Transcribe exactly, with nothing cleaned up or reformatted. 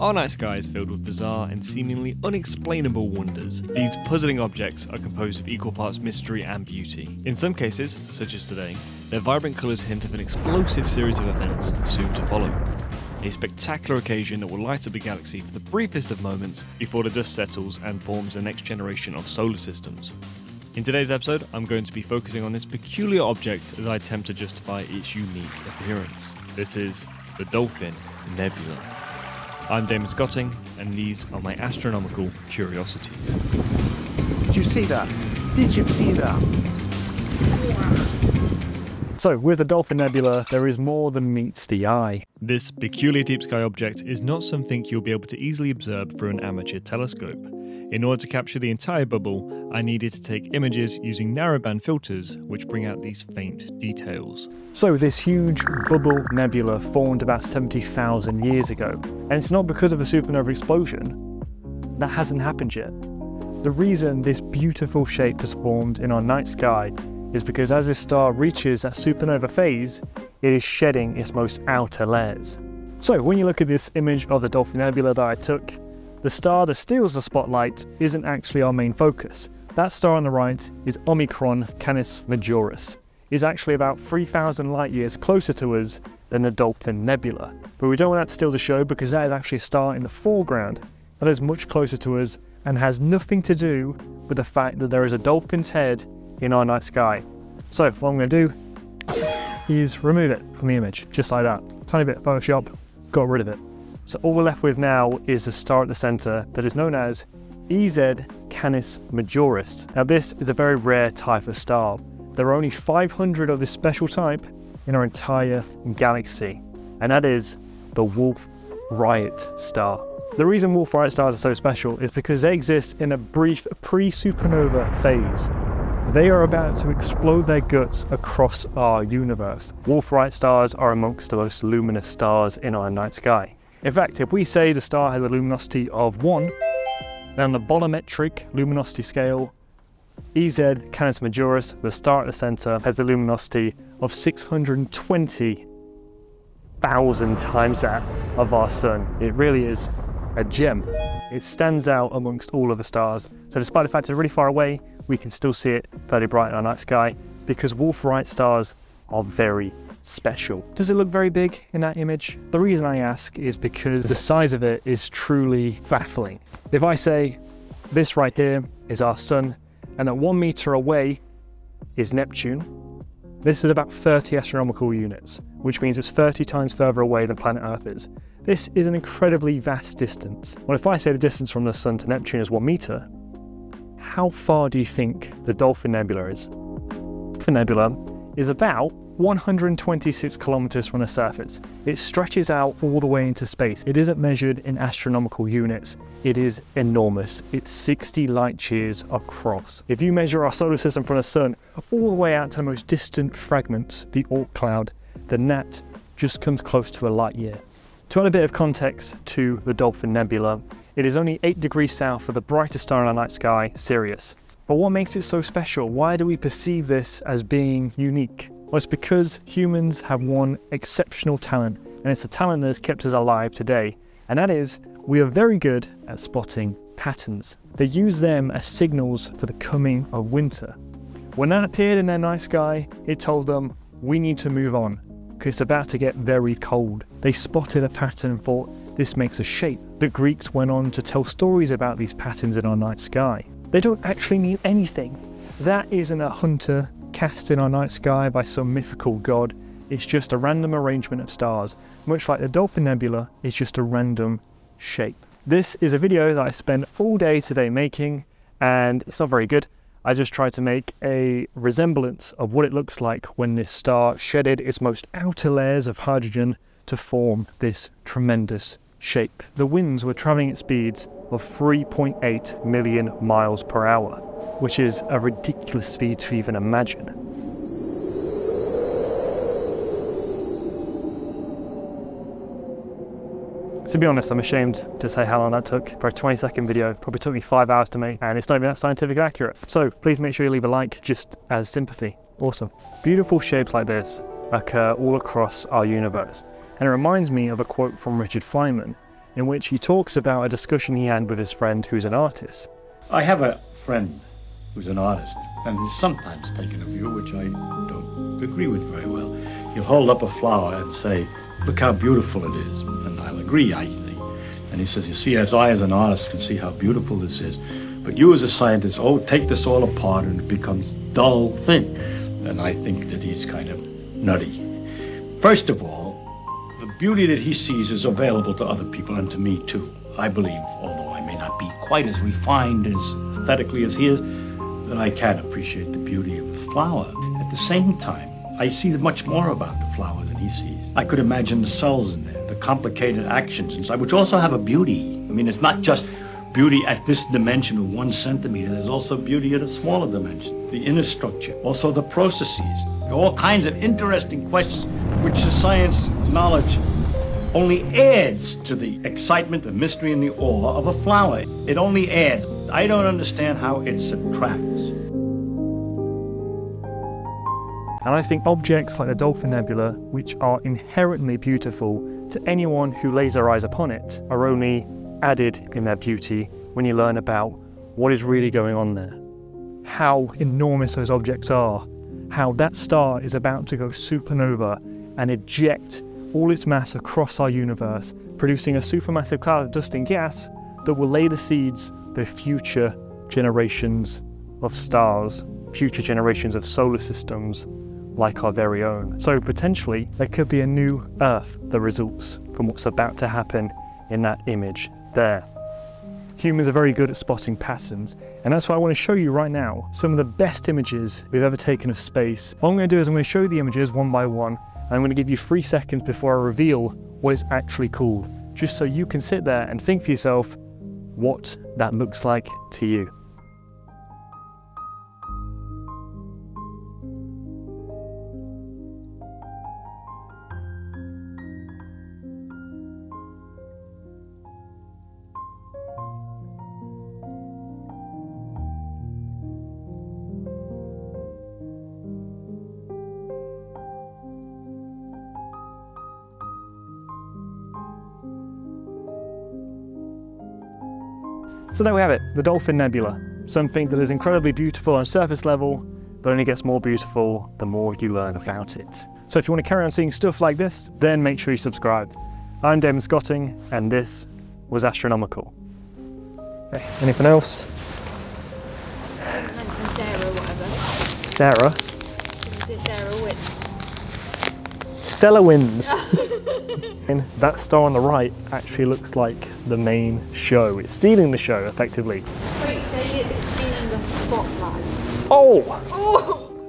Our night sky is filled with bizarre and seemingly unexplainable wonders. These puzzling objects are composed of equal parts mystery and beauty. In some cases, such as today, their vibrant colours hint of an explosive series of events soon to follow. A spectacular occasion that will light up the galaxy for the briefest of moments before the dust settles and forms the next generation of solar systems. In today's episode, I'm going to be focusing on this peculiar object as I attempt to justify its unique appearance. This is the Dolphin Nebula. I'm Damon Scotting, and these are my astronomical curiosities. Did you see that? Did you see that? So, with the Dolphin Nebula, there is more than meets the eye. This peculiar deep sky object is not something you'll be able to easily observe through an amateur telescope. In order to capture the entire bubble, I needed to take images using narrowband filters, which bring out these faint details. So this huge bubble nebula formed about seventy thousand years ago, and it's not because of a supernova explosion. That hasn't happened yet. The reason this beautiful shape has formed in our night sky is because as this star reaches that supernova phase, it is shedding its most outer layers. So when you look at this image of the Dolphin Nebula that I took, the star that steals the spotlight isn't actually our main focus. That star on the right is Omicron Canis Majoris. It's actually about three thousand light years closer to us than the Dolphin Nebula. But we don't want that to steal the show because that is actually a star in the foreground that is much closer to us and has nothing to do with the fact that there is a dolphin's head in our night sky. So what I'm going to do is remove it from the image, just like that. Tiny bit of Photoshop, got rid of it. So all we're left with now is the star at the centre that is known as E Z Canis Majoris. Now this is a very rare type of star. There are only five hundred of this special type in our entire galaxy, and that is the Wolf-Rayet star. The reason Wolf-Rayet stars are so special is because they exist in a brief pre-supernova phase. They are about to explode their guts across our universe. Wolf-Rayet stars are amongst the most luminous stars in our night sky. In fact, if we say the star has a luminosity of one, then on the bolometric luminosity scale, E Z Canis Majoris, the star at the centre, has a luminosity of six hundred twenty thousand times that of our sun. It really is a gem. It stands out amongst all other stars. So despite the fact it's really far away, we can still see it fairly bright in our night sky because Wolf-Rayet stars are very special. Does it look very big in that image? The reason I ask is because the size of it is truly baffling. If I say this right here is our sun, and at one meter away is Neptune, this is about thirty astronomical units, which means it's thirty times further away than planet Earth is. This is an incredibly vast distance. Well, if I say the distance from the sun to Neptune is one meter, how far do you think the Dolphin Nebula is? The Nebula is about one hundred twenty-six kilometers from the surface. It stretches out all the way into space. It isn't measured in astronomical units. It is enormous. It's sixty light years across. If you measure our solar system from the sun all the way out to the most distant fragments, the Oort Cloud, then that just comes close to a light year. To add a bit of context to the Dolphin Nebula, it is only eight degrees south of the brightest star in our night sky, Sirius. But what makes it so special? Why do we perceive this as being unique? Well, it's because humans have one exceptional talent, and it's a talent that has kept us alive today, and that is we are very good at spotting patterns. They use them as signals for the coming of winter. When that appeared in their night sky, it told them, we need to move on, because it's about to get very cold. They spotted a pattern and thought, this makes a shape. The Greeks went on to tell stories about these patterns in our night sky. They don't actually mean anything. That isn't a hunter cast in our night sky by some mythical god. It's just a random arrangement of stars, much like the Dolphin Nebula is just a random shape. This is a video that I spent all day today making, and it's not very good. I just tried to make a resemblance of what it looks like when this star shedded its most outer layers of hydrogen to form this tremendous shape. The winds were traveling at speeds of three point eight million miles per hour, which is a ridiculous speed to even imagine. To be honest, I'm ashamed to say how long that took. For a twenty second video, probably took me five hours to make, and it's not even that scientifically accurate. So please make sure you leave a like just as sympathy. Awesome. Beautiful shapes like this occur all across our universe. And it reminds me of a quote from Richard Feynman, in which he talks about a discussion he had with his friend who's an artist. I have a friend who's an artist and has sometimes taken a view which I don't agree with very well. He'll hold up a flower and say, look how beautiful it is, and I'll agree. I, and he says, you see, as I as an artist can see how beautiful this is, but you as a scientist, oh, take this all apart and it becomes dull thing. And I think that he's kind of nutty. First of all, the beauty that he sees is available to other people and to me too. I believe, although I may not be quite as refined as aesthetically as he is, that I can appreciate the beauty of the flower. At the same time, I see much more about the flower than he sees. I could imagine the cells in there, the complicated actions inside, which also have a beauty. I mean, it's not just beauty at this dimension of one centimeter, there's also beauty at a smaller dimension, the inner structure, also the processes, all kinds of interesting questions which the science knowledge only adds to the excitement, the mystery, and the awe of a flower. It only adds. I don't understand how it subtracts. And I think objects like the Dolphin Nebula, which are inherently beautiful to anyone who lays their eyes upon it, are only added in their beauty when you learn about what is really going on there, how enormous those objects are, how that star is about to go supernova and eject all its mass across our universe, producing a supermassive cloud of dust and gas that will lay the seeds for future generations of stars, future generations of solar systems like our very own. So potentially there could be a new Earth that results from what's about to happen in that image there. Humans are very good at spotting patterns, and that's why I want to show you right now some of the best images we've ever taken of space. What I'm going to do is I'm going to show you the images one by one, and I'm going to give you three seconds before I reveal what it's actually called, just so you can sit there and think for yourself what that looks like to you. So there we have it, the Dolphin Nebula, something that is incredibly beautiful on surface level, but only gets more beautiful the more you learn about it. So if you want to carry on seeing stuff like this, then make sure you subscribe. I'm Damon Scotting, and this was Astronomical. Okay, anything else? Sarah or whatever. Sarah? Sarah wins. Stella wins. And that star on the right actually looks like the main show. It's stealing the show, effectively. Wait, they, it's stealing the spotlight. Oh! Oh!